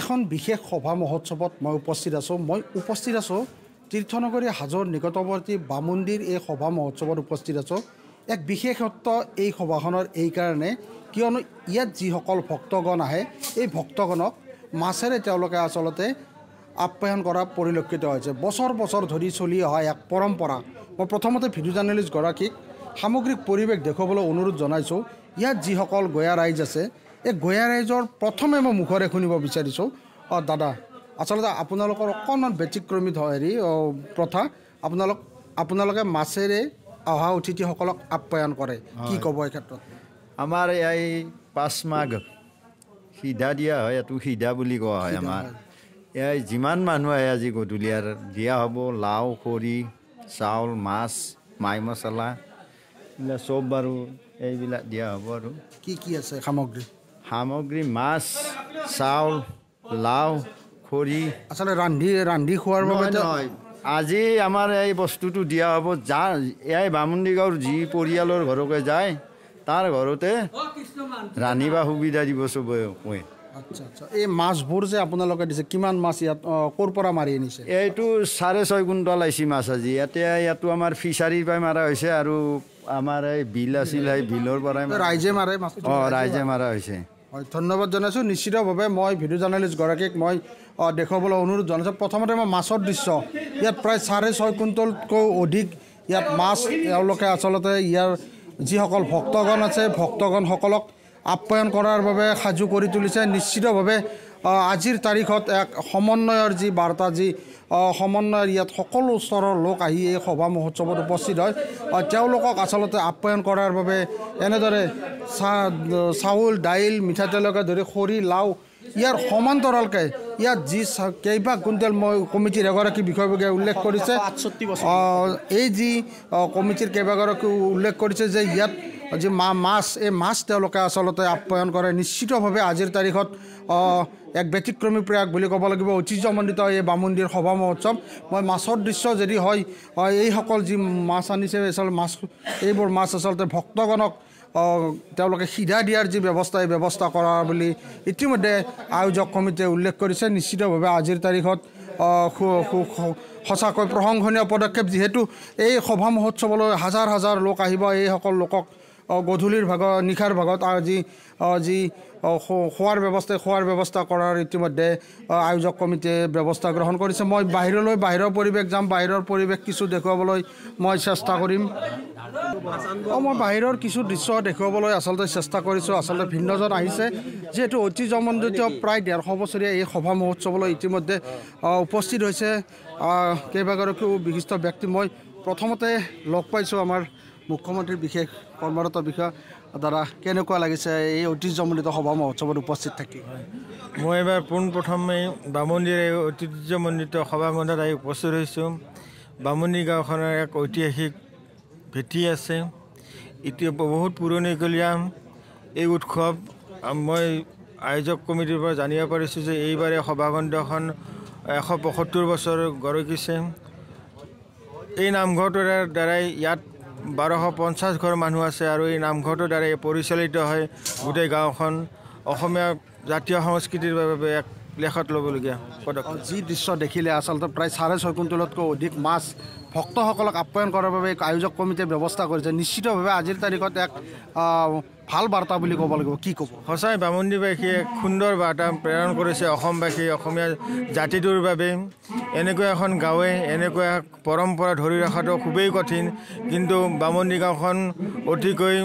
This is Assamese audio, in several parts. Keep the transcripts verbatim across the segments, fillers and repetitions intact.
এখন বিশেষ সভা মহোৎসৱত মই উপস্থিত আছো মই উপস্থিত আছো তীৰ্থনগৰী হাজোৰ নিকটৱৰ্তী বামুন্দিৰ এই সভা মহোৎসৱত উপস্থিত আছো। এক বিশেষত্ব এই সভাখনৰ এই কাৰণে কিয়নো ইয়াত যিসকল ভক্তগণ আহে এই ভক্তগণক মাছেৰে তেওঁলোকে আচলতে আপ্যায়ন কৰা পৰিলক্ষিত হৈছে। বছৰ বছৰ ধৰি চলি অহা এক পৰম্পৰা। মই প্ৰথমতে ভিডিঅ' জাৰ্নেলিষ্টগৰাকীক সামগ্ৰিক পৰিৱেশ দেখুৱাবলৈ অনুৰোধ জনাইছোঁ। ইয়াত যিসকল গয়া ৰাইজ আছে এই গয়া ৰাইজৰ প্ৰথমে মই মুখৰে শুনিব বিচাৰিছোঁ, অঁ দাদা আচলতে আপোনালোকৰ অকণমান ব্যতিক্ৰমী হেৰি প্ৰথা, আপোনালোক আপোনালোকে মাছেৰে অহা অতিথিসকলক আপ্যায়ন কৰে, কি ক'ব এই ক্ষেত্ৰত? আমাৰ এই পাঁচ মাঘ সিধা দিয়া হয়, এইটো সিধা বুলি কোৱা হয়। আমাৰ এই যিমান মানুহ আহে আজি গধূলিয়াৰ দিয়া হ'ব লাও খৰি চাউল মাছ মাই মছলা এইবিলাক চব বাৰু এইবিলাক দিয়া হ'ব। আৰু কি কি আছে সামগ্ৰী? সামগ্ৰী মাছ চাউল লাও খৰি আচলতে ৰান্ধি ৰান্ধি খোৱাৰ বাবে হয়। আজি আমাৰ এই বস্তুটো দিয়া হ'ব। যা এই বামুন্দি গাঁৱৰ যি পৰিয়ালৰ ঘৰকে যায় তাৰ ঘৰতে ৰান্ধিবা সুবিধা দিব চবেই কয়। আচ্ছা আচ্ছা, এই মাছবোৰ যে আপোনালোকে দিছে কিমান মাছ ইয়াত ক'ৰ পৰা মাৰি আনিছে? এইটো চাৰে ছয় কুইণ্টল আহিছে মাছ আজি। ইয়াতে ইয়াতো আমাৰ ফিচাৰীৰ পৰাই মাৰা হৈছে আৰু আমাৰ এই বিল আছিল সেই বিলৰ পৰাই ৰাইজে মাৰে মাছ। অঁ ৰাইজে মাৰা হৈছে। হয়, ধন্যবাদ জনাইছোঁ। নিশ্চিতভাৱে মই ভিডিঅ' জাৰ্নেলিষ্টগৰাকীক মই দেখুৱাবলৈ অনুৰোধ জনাইছোঁ। প্ৰথমতে মই মাছৰ দৃশ্য, ইয়াত প্ৰায় চাৰে ছয় কুইণ্টলতকৈ অধিক ইয়াত মাছ তেওঁলোকে আচলতে ইয়াৰ যিসকল ভক্তগণ আছে ভক্তগণসকলক আপ্যায়ন কৰাৰ বাবে সাজু কৰি তুলিছে। নিশ্চিতভাৱে আজিৰ তাৰিখত এক সমন্বয়ৰ যি বাৰ্তা, যি সমন্বয়ৰ ইয়াত সকলো স্তৰৰ লোক আহি এই সভা মহোৎসৱত উপস্থিত হয়। তেওঁলোকক আচলতে আপ্যায়ন কৰাৰ বাবে এনেদৰে চাউল দাইল মিঠাতেলকে ধৰি খৰি লাও ইয়াৰ সমান্তৰালকৈ ইয়াত যি কেইবা কুইণ্টেল মই কমিটিৰ এগৰাকী বিষয়ববীয়াই উল্লেখ কৰিছে, এই যি কমিটিৰ কেইবাগৰাকীও উল্লেখ কৰিছে যে ইয়াত যে মা মাছ এই মাছ তেওঁলোকে আচলতে আপ্যায়ন কৰে। নিশ্চিতভাৱে আজিৰ তাৰিখত এক ব্যতিক্ৰমী প্ৰয়াস বুলি ক'ব লাগিব ঐতিহ্যমণ্ডিত এই বামুন্দিৰ সভা মহোৎসৱ। মই মাছৰ দৃশ্য যদি হয় এইসকল যি মাছ আনিছে আচলতে মাছ এইবোৰ মাছ আচলতে ভক্তগণক তেওঁলোকে সিধা দিয়াৰ যি ব্যৱস্থা এই ব্যৱস্থা কৰা বুলি ইতিমধ্যে আয়োজক সমিতিয়ে উল্লেখ কৰিছে। নিশ্চিতভাৱে আজিৰ তাৰিখত সঁচাকৈ প্ৰশংসনীয় পদক্ষেপ, যিহেতু এই সভা মহোৎসৱলৈ হাজাৰ হাজাৰ লোক আহিব। এইসকল লোকক গধূলিৰ ভাগত নিশাৰ ভাগত আজি যি খোৱাৰ ব্যৱস্থা খোৱাৰ ব্যৱস্থা কৰাৰ ইতিমধ্যে আয়োজক কমিটিয়ে ব্যৱস্থা গ্ৰহণ কৰিছে। মই বাহিৰলৈ বাহিৰৰ পৰিৱেশ যাম, বাহিৰৰ পৰিৱেশ কিছু দেখুৱাবলৈ মই চেষ্টা কৰিম। মই বাহিৰৰ কিছু দৃশ্য দেখুৱাবলৈ আচলতে চেষ্টা কৰিছোঁ। আচলতে ভিন্নজন আহিছে, যিহেতু ঐতিহ্যমণ্ডিত প্ৰায় ডেৰশ বছৰীয়া এই সভা মহোৎসৱলৈ ইতিমধ্যে উপস্থিত হৈছে কেইবাগৰাকীও বিশিষ্ট ব্যক্তি। মই প্ৰথমতে লগ পাইছোঁ আমাৰ মুখ্যমন্ত্ৰীৰ বিশেষ কৰ্মৰত বিষয়া দাদা, কেনেকুৱা লাগিছে এই ঐতিহ্যমণ্ডিত সভা মহোৎসৱত উপস্থিত থাকি? মই এবাৰ পোনপ্ৰথমে বামুন্দিৰ এই ঐতিহ্যমণ্ডিত সভাখনত আহি উপস্থিত হৈছোঁ। বামুন্দি গাঁওখনৰ এক ঐতিহাসিক ভেটি আছে, এতিয়া বহুত পুৰণিকলীয়া এই উৎসৱ। মই আয়োজক কমিটিৰ পৰা জানিব পাৰিছোঁ যে এইবাৰ এই সভাখণ্ডখন এশ পঁয়সত্তৰ বছৰ গৰকিছে। এই নামঘৰটোৰ দ্বাৰাই ইয়াত বাৰশ পঞ্চাছ ঘৰ মানুহ আছে আৰু এই নামঘৰটোৰ দ্বাৰাই পৰিচালিত হয় গোটেই গাঁওখন। অসমীয়া জাতীয় সংস্কৃতিৰ বাবে এক লেখত ল'বলগীয়া পদক্ষেপ। যি দৃশ্য দেখিলে আচলতে প্ৰায় চাৰে ছয় কুইণ্টলতকৈ অধিক মাছ ভক্তসকলক আপ্যায়ন কৰাৰ বাবে আয়োজক কমিটিয়ে ব্যৱস্থা কৰিছে। নিশ্চিতভাৱে আজিৰ তাৰিখত এক ভাল বাৰ্তা বুলি ক'ব লাগিব, কি ক'ব? সঁচাই বামুন্দিবাসীয়ে এক সুন্দৰ বাৰ্তা প্ৰেৰণ কৰিছে অসমবাসী অসমীয়া জাতিটোৰ বাবে। এনেকুৱা এখন গাঁৱে এনেকুৱা পৰম্পৰা ধৰি ৰখাটো খুবেই কঠিন, কিন্তু বামুন্দি গাঁওখন অতিকৈ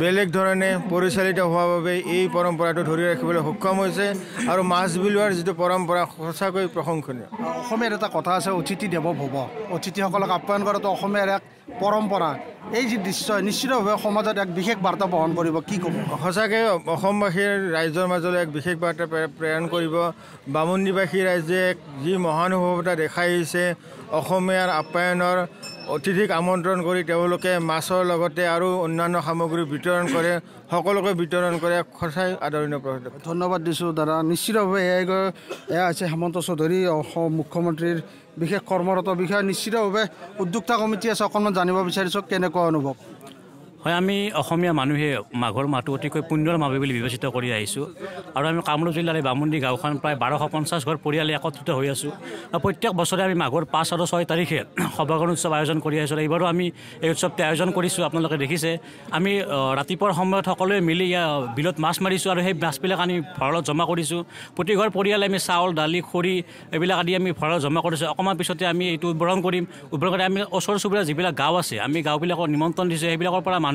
বেলেগ ধৰণে পৰিচালিত হোৱাৰ বাবে এই পৰম্পৰাটো ধৰি ৰাখিবলৈ সক্ষম হৈছে। আৰু মাছ বিলোৱাৰ যিটো পৰম্পৰা সঁচাকৈ প্ৰশংসনীয়। অসমীয়াৰ এটা কথা আছে, অতিথি দেৱ ভৱ। অতিথিসকলক আপ্যায়ন কৰাটো অসমীয়াৰ এক পৰম্পৰা। এই যি দৃশ্য নিশ্চিতভাৱে সমাজত এক বিশেষ বাৰ্তা বহন কৰিব, কি ক'ব? সঁচাকৈ অসমবাসীৰ ৰাইজৰ মাজলৈ এক বিশেষ বাৰ্তা প্ৰেৰণ কৰিব। বামুন্দিবাসী ৰাইজে যি মহানুভৱতা দেখাই আহিছে অসমীয়াৰ আপ্যায়নৰ, অতিথিক আমন্ত্ৰণ কৰি তেওঁলোকে মাছৰ লগতে আৰু অন্যান্য সামগ্ৰী বিতৰণ কৰে, সকলোকে বিতৰণ কৰে। সঁচাই আদৰণীয় পদক্ষেপ, ধন্যবাদ দিছোঁ দাদা। নিশ্চিতভাৱে এয়াই এয়া হৈছে হেমন্ত চৌধুৰী অসম মুখ্যমন্ত্ৰীৰ বিশেষ কৰ্মৰত বিষয়া। নিশ্চিতভাৱে উদ্যোক্তা কমিটি আছে, অকণমান জানিব বিচাৰিছোঁ কেনেকুৱা অনুভৱ? হয় আমি অসমীয়া মানুহে মাঘৰ মাহটো অতিকৈ পুণ্যৰ মাহ বুলি বিবেচিত কৰি আহিছো আৰু আমি কামৰূপ জিলাৰ বামুন্ডি গাঁওখন প্ৰায় বাৰশ পঞ্চাছ ঘৰ পৰিয়ালে একত্ৰিত হৈ আছো আৰু প্ৰত্যেক বছৰে আমি মাঘৰ পাঁচ আৰু ছয় তাৰিখে সবাহৰ উৎসৱ আয়োজন কৰি আহিছো। এইবাৰো আমি এই উৎসৱটো আয়োজন কৰিছো। আপোনালোকে দেখিছে আমি ৰাতিপুৱাৰ সময়ত সকলোৱে মিলি বিলত মাছ মাৰিছো আৰু সেই মাছবিলাক আমি ভঁৰালত জমা কৰিছো। প্ৰতি ঘৰ পৰিয়ালে আমি চাউল দালি খৰি এইবিলাক আদি আমি ভঁৰালত জমা কৰিছো। অকমান পিছতে আমি এইটো উদ্বোধন কৰিম। উদ্বোধন কৰি আমি ওচৰ চুবুৰীয়া যিবিলাক গাঁও আছে আমি গাঁওবিলাকৰ নিমন্ত্ৰণ দিছো। সেইবিলাকৰ পৰা মানুহ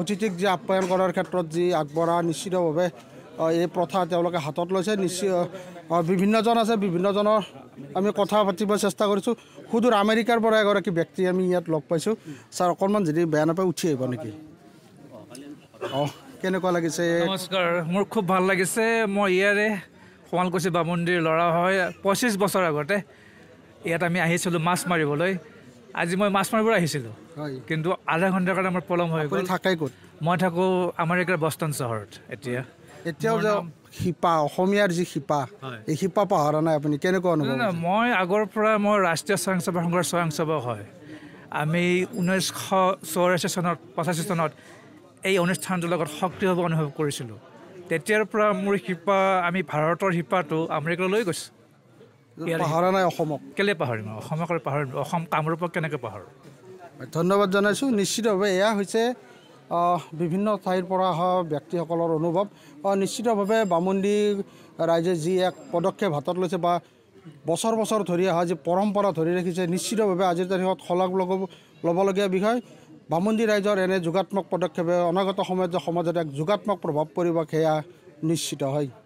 অতিথিক যে আপ্যায়ন কৰাৰ ক্ষেত্ৰত যি আগবঢ়া, নিশ্চিতভাৱে এই প্ৰথা তেওঁলোকে হাতত লৈছে। নিশ্চিত বিভিন্নজন আছে, বিভিন্নজনৰ আমি কথা পাতিব চেষ্টা কৰিছোঁ। সুদূৰ আমেৰিকাৰ পৰা এগৰাকী ব্যক্তি আমি ইয়াত লগ পাইছোঁ। ছাৰ, অকণমান যদি বেয়া নাপায় উঠি আহিব নেকি? অঁ, কেনেকুৱা লাগিছে? নমস্কাৰ, মোৰ খুব ভাল লাগিছে। মই ইয়াৰে শুৱালকুছি বামুন্দিৰ ল'ৰা হয়। পঁচিছ বছৰ আগতে ইয়াত আমি আহিছিলোঁ মাছ মাৰিবলৈ। আজি মই মাছ মাৰিবলৈ আহিছিলোঁ, কিন্তু আধা ঘণ্টাৰ কাৰণে আমাৰ পলম হৈ গ'ল। থাকাই ক'ত? মই থাকোঁ আমেৰিকাৰ বষ্টন চহৰত। এতিয়া এতিয়াও শিপা, অসমীয়াৰ যি শিপা, এই শিপা পাহৰা নাই আপুনি? কেনেকুৱা অনুভৱ? মই আগৰ পৰা মই ৰাষ্ট্ৰীয় স্বয়ংসেৱক সংঘৰ স্বয়ংসেৱক হয়। আমি ঊনৈছশ চৌৰাশী চনত পঁচাশী চনত এই অনুষ্ঠানটোৰ লগত সক্ৰিয়ভাৱে অনুভৱ কৰিছিলোঁ। তেতিয়াৰ পৰা মোৰ শিপা, আমি ভাৰতৰ শিপাটো আমেৰিকালৈ লৈ গৈছোঁ। পাহৰা নাই অসমক। কেলৈ পাহৰিম? অসমক পাহৰিম? অসম কামৰূপক কেনেকৈ পাহৰোঁ? ধন্যবাদ জনাইছোঁ। নিশ্চিতভাৱে এয়া হৈছে বিভিন্ন ঠাইৰ পৰা অহা ব্যক্তিসকলৰ অনুভৱ। নিশ্চিতভাৱে বামুন্দি ৰাইজে যি এক পদক্ষেপ হাতত লৈছে বা বছৰ বছৰ ধৰি অহা যি পৰম্পৰা ধৰি ৰাখিছে, নিশ্চিতভাৱে আজিৰ তাৰিখত শলাগ ল'বলগীয়া বিষয়। বামুন্দি ৰাইজৰ এনে যোগাত্মক পদক্ষেপে অনাগত সময়ত যে সমাজত এক যোগাত্মক প্ৰভাৱ পৰিব সেয়া নিশ্চিত হয়।